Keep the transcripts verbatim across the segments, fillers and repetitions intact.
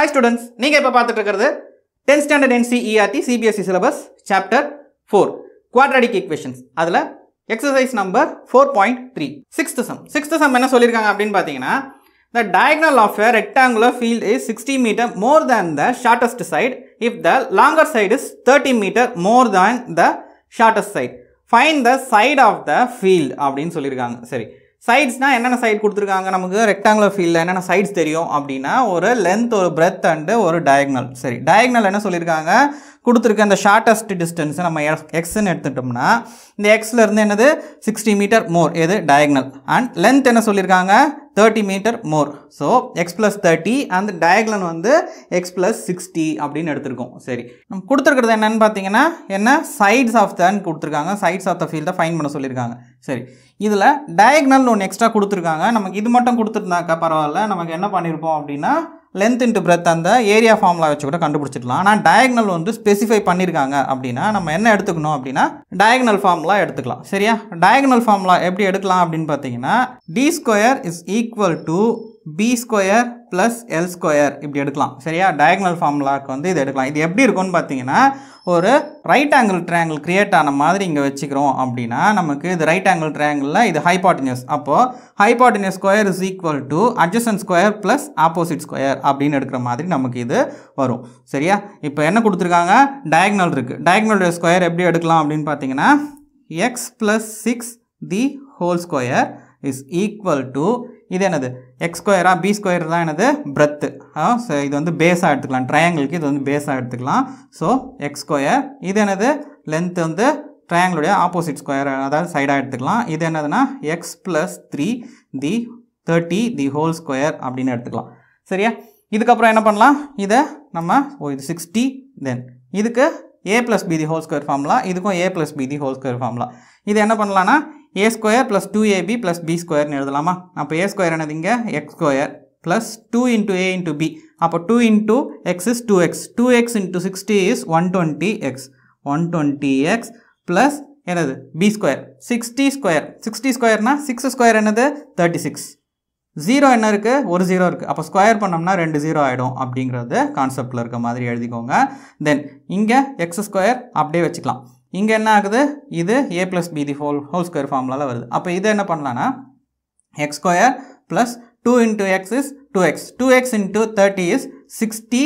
Hi students, நீங்கள் இப்ப பார்த்துட்டு இருக்கிறது tenth standard N C E R T C B S E syllabus chapter four quadratic equations. அதுல exercise number four point three. sixth sum. sixth sum என்ன சொல்லிருக்காங்க அப்படினு பாத்தீங்கன்னா, the diagonal of a rectangular field is sixty meter more than the shortest side if the longer side is thirty meter more than the shortest side. Find the side of the field அப்படினு சொல்லிருக்காங்க. சரி, சைட்ஸ்னால் என்னென்ன side கொடுத்துருக்காங்க, நமக்கு rectangular ஃபீல்டில் என்னென்ன sides தெரியும் அப்படின்னா ஒரு லென்த், ஒரு பிரெத் அண்டு ஒரு டயக்னல். சரி, டயக்னல் என்ன சொல்லியிருக்காங்க, கொடுத்துருக்க அந்த ஷார்ட்டஸ்ட் டிஸ்டன்ஸ் நம்ம எக்ஸ்ன்னு எடுத்துட்டோம்னா இந்த எக்ஸ்லேருந்து என்னது சிக்ஸ்டி மீட்டர் மோர், எது டயக்னல், அண்ட் லென்த் என்ன சொல்லியிருக்காங்க thirty metre more. So x plus thirty அந்த டயக்னல் வந்து எக்ஸ் ப்ளஸ் சிக்ஸ்டி அப்படின்னு எடுத்திருக்கோம். சரி, நம்ம கொடுத்துருக்கிறது என்னென்னு பார்த்தீங்கன்னா என்ன சைட்ஸ் ஆஃப் தன்னு கொடுத்துருக்காங்க, சைட்ஸ் ஆஃப் த ஃபீல்டை ஃபைண்ட் பண்ண சொல்லியிருக்காங்க. சரி, இதில் டயக்னல்னு ஒன்று எக்ஸ்ட்ரா கொடுத்துருக்காங்க. நமக்கு இது மட்டும் கொடுத்துருந்தாக்கா பரவாயில்ல, நமக்கு என்ன பண்ணியிருப்போம் அப்படின்னா லென்த் இன்ட்டு பிரெத் அந்த ஏரியா ஃபார்முலா வச்சு கூட கண்டுபிடிச்சிடலாம். ஆனால் டயக்னல் வந்து ஸ்பெசிஃபை பண்ணியிருக்காங்க அப்படின்னா நம்ம என்ன எடுத்துக்கணும் அப்படின்னா டயக்னல் ஃபார்முலா எடுத்துக்கலாம். சரியா, டயக்னல் ஃபார்முலா எப்படி எடுக்கலாம் அப்படின்னு பார்த்தீங்கன்னா d square is equal to b square plus l square இப்படி எடுக்கலாம். சரியா, டயக்னல் ஃபார்முலாவுக்கு வந்து இது எடுக்கலாம். இது எப்படி இருக்கும்னு பார்த்தீங்கன்னா ஒரு ரைட் ஆங்கிள் ட்ரையாங்கிள் கிரியேட் ஆன மாதிரி இங்கே வச்சுக்கிறோம் அப்படின்னா நமக்கு இது ரைட் ஆங்கிள் ட்ரையாங்கிளில் இது ஹைபாட்டினியஸ், அப்போது hypotenuse square is equal to adjacent square plus opposite square அப்படின்னு எடுக்கிற மாதிரி நமக்கு இது வரும். சரியா, இப்போ என்ன கொடுத்துருக்காங்க, டயக்னல் இருக்குது. டயக்னலுடைய ஸ்கொயர் எப்படி எடுக்கலாம் அப்படின்னு பார்த்தீங்கன்னா x plus six the whole square is equal to இது என்னது எக்ஸ் ஸ்கொயரா, பி ஸ்கொயர் தான் என்னது பிரெத்து. ஸோ இது வந்து பேஸாக எடுத்துக்கலாம், ட்ரையாங்கிளுக்கு இது வந்து பேஸாக எடுத்துக்கலாம். ஸோ எக்ஸ் ஸ்கொயர் இது என்னது லென்த் வந்து ட்ரையாங்கிளுடைய ஆப்போசிட் ஸ்கொயர், அதாவது சைடாக எடுத்துக்கலாம். இது என்னதுன்னா x plus three the thirty the whole square அப்படின்னு எடுத்துக்கலாம். சரியா, இதுக்கப்புறம் என்ன பண்ணலாம், இதை நம்ம ஓ இது சிக்ஸ்டி, தென் இதுக்கு a plus b the whole square formula, இதுக்கும் a plus b the whole square formula. இது என்ன பண்ணலான்னா a square plus two ab plus b ஸ்கொயர்னு எழுதலாமா. அப்போ ஏ ஸ்கொயர் என்னது இங்கே x square plus two into a into b, அப்போ two into x is two x, two x into sixty is one twenty x, one twenty x plus என்னது b square sixty square, sixty ஸ்கொயர்னா six square என்னது thirty six, zero என்ன இருக்குது ஒரு zero இருக்குது, அப்போ square பண்ணோம்னா ரெண்டு ஜீரோ ஆகிடும் அப்படிங்கிறது கான்செப்டில் இருக்க மாதிரி எழுதிக்கோங்க. தென் இங்கே எக்ஸ் ஸ்கொயர் அப்படியே வச்சுக்கலாம். இங்கே என்ன ஆகுது, இது a plus b the whole whole square ஃபார்முலாவில் வருது. அப்போ இதை என்ன பண்ணலான்னா x square plus two into x is two x, two x into thirty is sixty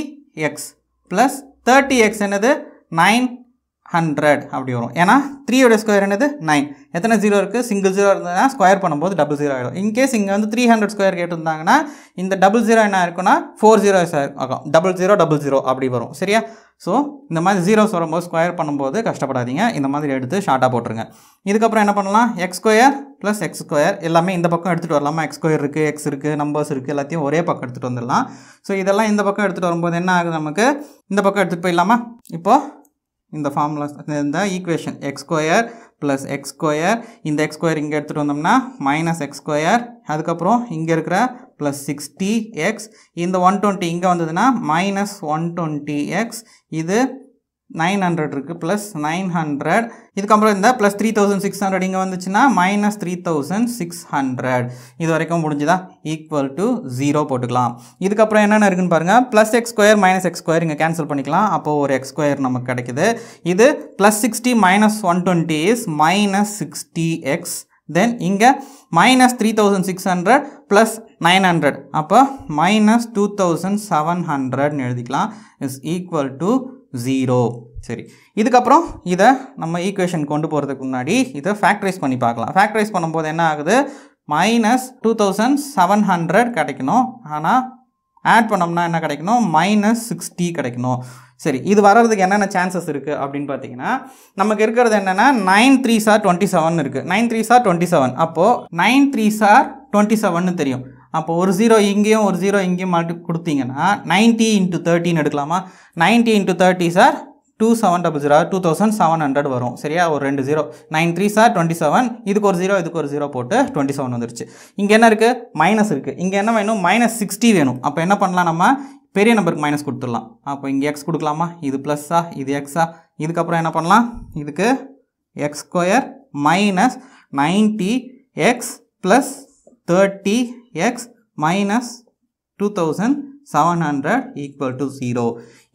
x plus thirty x என்னது நைன் ஹண்ட்ரட் அப்படி வரும். ஏன்னா த்ரீயோட ஸ்கொயர் என்னது நைன், எத்தனை ஜீரோ இருக்குது, சிங்கிள் ஜீரோ இருந்ததுன்னா ஸ்கொயர் பண்ணும்போது டபுள் ஜீரோ ஆகிடும். இன்கேஸ் இங்கே வந்து த்ரீ ஹண்ட்ரட் ஸ்கொயர் கேட்டிருந்தாங்கன்னா இந்த டபுள் ஜீரோ என்ன இருக்குன்னா ஃபோர் ஜீரோ ஆகும், டபுள் ஜீரோ டபுள் ஜீரோ அப்படி வரும். சரியா, ஸோ இந்த மாதிரி ஜீரோஸ் வரும்போது ஸ்கொயர் பண்ணும்போது கஷ்டப்படாதீங்க, இந்த மாதிரி எடுத்து ஷார்ட்டாக போட்டுருங்க. இதுக்கப்புறம் என்ன பண்ணலாம், x square plus x square எல்லாமே இந்த பக்கம் எடுத்துகிட்டு வரலாமா, எக்ஸ் ஸ்கொயர் இருக்குது, எக்ஸ் இருக்குது, நம்பர்ஸ் இருக்குது, எல்லாத்தையும் ஒரே பக்கம் எடுத்துகிட்டு வந்துடலாம். ஸோ இதெல்லாம் இந்த பக்கம் எடுத்துகிட்டு வரும்போது என்ன ஆகுது, நமக்கு இந்த பக்கம் எடுத்துகிட்டு போயிடலாமா. இப்போது இந்த ஃபார்முலா இந்த equation x square plus x square, இந்த எக்ஸ் ஸ்கொயர் இங்கே எடுத்துகிட்டு வந்தோம்னா மைனஸ் எக்ஸ் ஸ்கொயர், அதுக்கப்புறம் இங்கே இருக்கிற ப்ளஸ் சிக்ஸ்டி எக்ஸ், இந்த ஒன் டுவெண்ட்டி இங்கே வந்ததுன்னா மைனஸ் ஒன் டுவெண்ட்டி எக்ஸ், இது நைன் ஹண்ட்ரட் இருக்குது ப்ளஸ் நைன் ஹண்ட்ரட், இதுக்கப்புறம் இந்த plus three thousand six hundred இங்கே வந்துச்சுன்னா minus three thousand six hundred இது வரைக்கும் முடிஞ்சுதா, ஈக்குவல் டு ஜீரோ போட்டுக்கலாம். இதுக்கப்புறம் என்னென்ன இருக்குன்னு பாருங்கள், plus x square minus x square இங்கே கேன்சல் பண்ணிக்கலாம், அப்போது ஒரு எக்ஸ் ஸ்கொயர் நமக்கு கிடைக்குது. இது plus sixty minus one twenty is minus sixty x, then இங்கே minus three thousand six hundred plus nine hundred, அப்போ மைனஸ் டூ தௌசண்ட் செவன் ஹண்ட்ரட்னு எழுதிக்கலாம், இஸ் ஈக்குவல் டு ஜீரோ. சரி, இதுக்கப்புறம் இதை நம்ம ஈக்குவேஷன் கொண்டு போகிறதுக்கு முன்னாடி இதை ஃபேக்டரைஸ் பண்ணி பார்க்கலாம். ஃபேக்டரைஸ் பண்ணும்போது என்ன ஆகுது, minus two thousand seven hundred கிடைக்கணும், ஆனால் ஆட் பண்ணோம்னா என்ன கிடைக்கணும், மைனஸ் சிக்ஸ்டி கிடைக்கணும். சரி, இது வர்றதுக்கு என்னென்ன சான்சஸ் இருக்குது அப்படின்னு பார்த்தீங்கன்னா நமக்கு இருக்கிறது என்னென்னா நைன் த்ரீ சார் டுவெண்ட்டி செவன் இருக்குது, நைன் த்ரீ சார் டுவெண்ட்டி செவன், அப்போது நைன் த்ரீ சார் டுவெண்ட்டி செவன்னு தெரியும், அப்போ ஒரு ஜீரோ இங்கேயும் ஒரு ஜீரோ இங்கேயும் மாட்டி கொடுத்தீங்கன்னா நைன்ட்டி இன்ட்டு தேர்ட்டின்னு எடுக்கலாமா, நைன்ட்டி இன்ட்டு தேர்ட்டி சார் two seven double zero two thousand seven hundred வரும். சரியா, ஒரு ரெண்டு ஜீரோ, நைன் த்ரீ சார் டுவெண்ட்டி செவன், இதுக்கு ஒரு ஜீரோ இதுக்கு ஒரு ஜீரோ போட்டு டுவெண்ட்டி செவன் வந்துருச்சு. இங்கே என்ன இருக்குது, மைனஸ் இருக்குது, இங்கே என்ன வேணும் மைனஸ் சிக்ஸ்டி வேணும், அப்போ என்ன பண்ணலாம் நம்ம பெரிய நம்பருக்கு மைனஸ் கொடுத்துடலாம். அப்போ இங்கே எக்ஸ் கொடுக்கலாமா, இது ப்ளஸ்ஸா இது எக்ஸா, இதுக்கப்புறம் என்ன பண்ணலாம், இதுக்கு x square minus ninety x plus thirty x minus two thousand seven hundred equal to zero.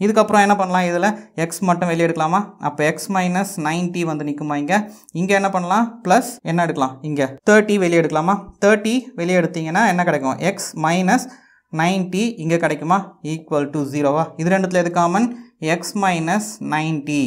இதுக்கப்புறம் என்ன பண்ணலாம், இதில் எக்ஸ் மட்டும் வெளியே எடுக்கலாமா? அப்போ எக்ஸ் மைனஸ் நைன்ட்டி வந்து நிற்குமா இங்கே? இங்கே என்ன பண்ணலாம், ப்ளஸ் என்ன எடுக்கலாம், இங்கே தேர்ட்டி வெளியே எடுக்கலாமா? தேர்ட்டி வெளியே எடுத்தீங்கன்னா என்ன கிடைக்கும், எக்ஸ் மைனஸ் நைன்ட்டி இங்கே கிடைக்குமா, ஈக்குவல் டு ஜீரோவா? இது ரெண்டுத்தில் எது காமன், எக்ஸ் மைனஸ் நைன்ட்டி,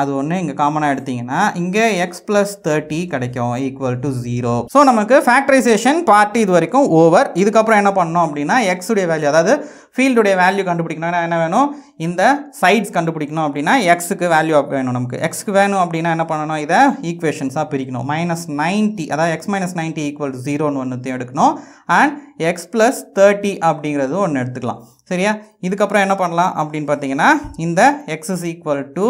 அது ஒன்று இங்கே காமனாக எடுத்தீங்கன்னா இங்கே எக்ஸ் ப்ளஸ் தேர்ட்டி கிடைக்கும் ஈக்குவல் டு ஜீரோ. ஸோ நமக்கு ஃபேக்டரைசேஷன் பார்ட்டி இது வரைக்கும் ஓவர். இதுக்கப்புறம் என்ன பண்ணோம் அப்படின்னா எக்ஸுடைய வேல்யூ, அதாவது ஃபீல்டுடைய வேல்யூ கண்டுபிடிக்கணும்னா என்ன வேணும், இந்த சைட்ஸ் கண்டுபிடிக்கணும் அப்படின்னா எக்ஸுக்கு வேல்யூ வேணும். நமக்கு எக்ஸுக்கு வேணும் அப்படின்னா என்ன பண்ணணும், இதை ஈக்குவேஷன்ஸாக பிரிக்கணும். மைனஸ் நைன்ட்டி, அதாவது x minus ninety equal to ஜீரோன்னு ஒன்றுத்தையும் எடுக்கணும், அண்ட் எக்ஸ் ப்ளஸ் தேர்ட்டி அப்படிங்கிறது ஒன்று எடுத்துக்கலாம். சரியா? இதுக்கப்புறம் என்ன பண்ணலாம் அப்படின்னு பார்த்தீங்கன்னா, இந்த x is equal to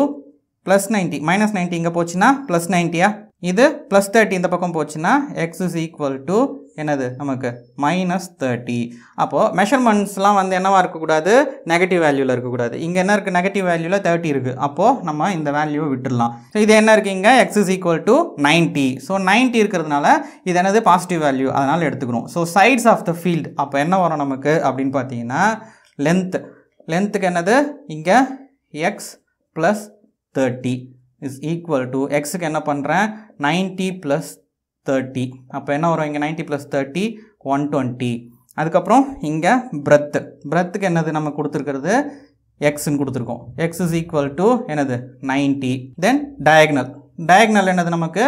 plus ninety, minus ninety இங்கே போச்சுன்னா ப்ளஸ் நைன்ட்டியா, இது ப்ளஸ் தேர்ட்டி இந்த பக்கம் போச்சுன்னா எக்ஸ் இஸ் ஈக்குவல் டு என்னது, நமக்கு மைனஸ் தேர்ட்டி. அப்போது மெஷர்மெண்ட்ஸ்லாம் வந்து என்னவாக இருக்கக்கூடாது, நெகட்டிவ் வேல்யூவில் இருக்கக்கூடாது. இங்கே என்ன இருக்குது, நெகட்டிவ் வேல்யூவில் தேர்ட்டி இருக்குது. அப்போது நம்ம இந்த வேல்யூவை விட்டுடலாம். ஸோ இது என்ன இருக்குது, இங்கே x is equal to ninety. So ninety இருக்கிறதுனால இது என்னது, பாசிட்டிவ் வேல்யூ, அதனால் எடுத்துக்கிறோம். So sides of the field அப்போ என்ன வரும் நமக்கு அப்படின்னு பார்த்தீங்கன்னா, லென்த், லென்த்துக்கு என்னது இங்கே X plus thirty is equal to எக்ஸுக்கு என்ன பண்ணுறேன், நைன்ட்டி ப்ளஸ் தேர்ட்டி. அப்போ என்ன வரும் இங்கே, ninety plus thirty one twenty. அதுக்கப்புறம் இங்கே பிரெத்து, பிரெத்துக்கு என்னது நம்ம கொடுத்துருக்கிறது எக்ஸ்ன்னு கொடுத்துருக்கோம். எக்ஸ் இஸ் ஈக்குவல் டு என்னது நைன்ட்டி. தென் டயக்னல், டயக்னல் என்னது நமக்கு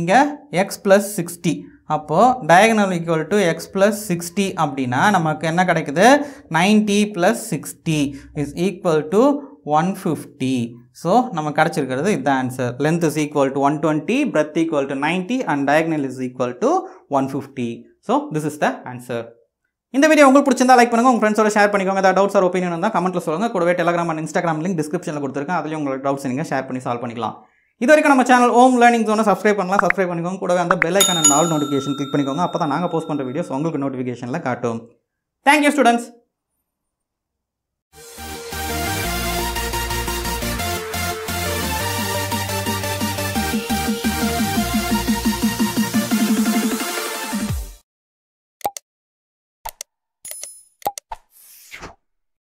இங்கே எக்ஸ் ப்ளஸ் சிக்ஸ்டி. அப்போது diagonal equal to x plus sixty அப்படின்னா நமக்கு என்ன கிடைக்குது, ninety plus sixty is equal to one fifty. So நம்ம கிடச்சிருக்கிறது இதுதான் answer. Length is equal to one twenty, breadth equal to ninety, and diagonal is equal to one fifty. So this is the answer. இந்த video உங்களுக்கு பிடிச்சிருந்தா like பண்ணுங்கள், உங்கள் ஃப்ரெண்ட்ஸோட share பண்ணிக்கோங்க. ஏதாவது டவுட்ஸ் ஆர் ஒப்பீனியன் இருந்தால் கமெண்ட்டில் சொல்லுங்கள். கூடவே டெலிகிராம் அண்ட் இன்ஸ்டாகிராம் லிங்க் டிஸ்கிரிப்ஷனில் கொடுத்துருக்கேன், அதில் உங்களோட டவுட்ஸ் நீங்கள் ஷேர் பண்ணி சால்வ் பண்ணிக்கலாம். இது வரைக்கும் நம்ம சேனல் ஹோம் லேர்னிங் ஜோனை சப்ஸ்கிரைப் பண்ணலாம், சப்ஸ்கிரைப் பண்ணிக்கோங்க. கூடவே அந்த பெல் ஐக்கான ஆல் நோட்டிஃபிகேஷன் கிளிக் பண்ணிக்கோங்க, அப்போ தான் நாங்கள் போஸ்ட் பண்ணுற வீடியோஸ் உங்களுக்கு நோட்டிஃபிகேஷனில் காட்டும். Thank you students.